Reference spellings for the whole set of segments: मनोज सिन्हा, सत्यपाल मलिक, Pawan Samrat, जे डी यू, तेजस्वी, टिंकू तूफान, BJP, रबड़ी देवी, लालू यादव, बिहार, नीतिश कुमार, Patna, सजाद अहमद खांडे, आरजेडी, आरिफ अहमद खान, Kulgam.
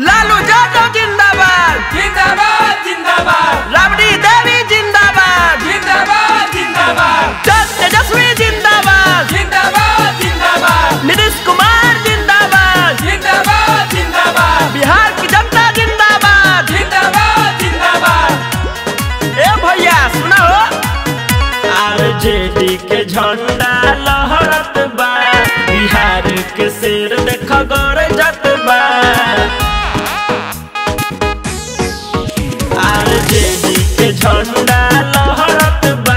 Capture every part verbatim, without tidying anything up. लालू यादव जिंदाबाद जिंदाबाद जिंदाबाद, रबड़ी देवी जिंदाबाद जिंदाबाद जिंदाबाद, तेजस्वी जिंदाबाद जिंदाबाद जिंदाबाद, नीतिश कुमार जिंदाबाद जिंदाबाद जिंदाबाद, बिहार की जनता जिंदाबाद जिंदाबाद जिंदाबाद। ए भैया सुना हो, आरजेडी के झंडा लहरत बा, बिहार के शेर देख गरजत बा। आरजेडी के झंडा लहरत बा,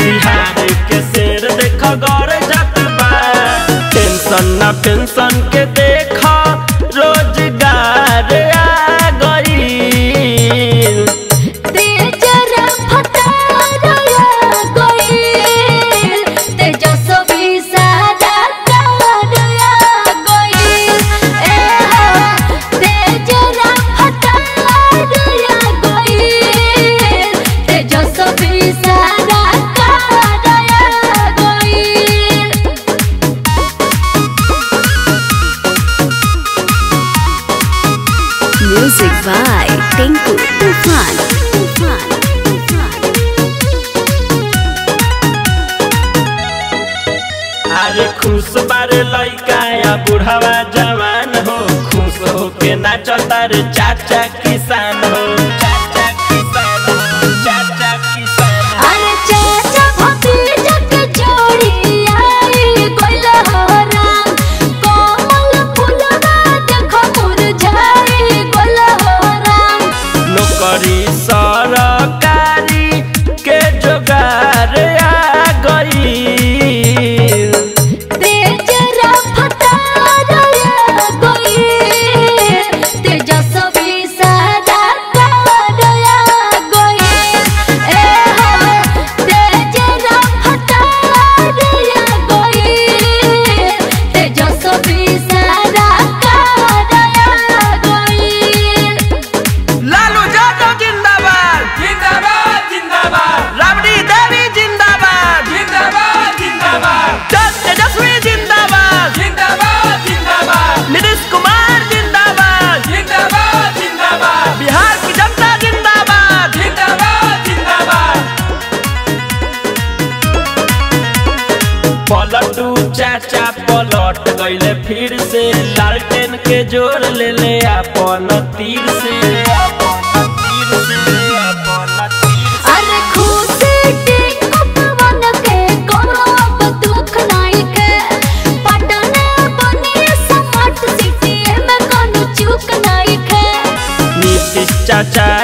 बिहार के शेर देख गरजत बा। पेंशन ना पेंशन के देख रोजगार आ गइल, म्यूजिक बाय टिंकू तूफान। अरे खुश बारे लइका या बुढ़ावा जवान हो, खुश होके नाचता रे चाचा किसान हो, चाचा किसान हो, चाचा किसान। अरे चाचा भतीजा के जोड़ी आई गइल हो राम, कोमल फूलवा देखो मुरझाई गइल हो राम। नौकरी सरकारी के जोगार आ गई, पलटू चाचा पलट गइले फिर से, लालटेन के जोड़ ले ले अपन तीर से, अपन तीर से, अपन तीर से। अरे खुशी टिको पवन के कोनो अब दुख नहीं के, पटना बनी स्मार्ट सिटी में कोनो चूक नहीं के। नीतिश चाचा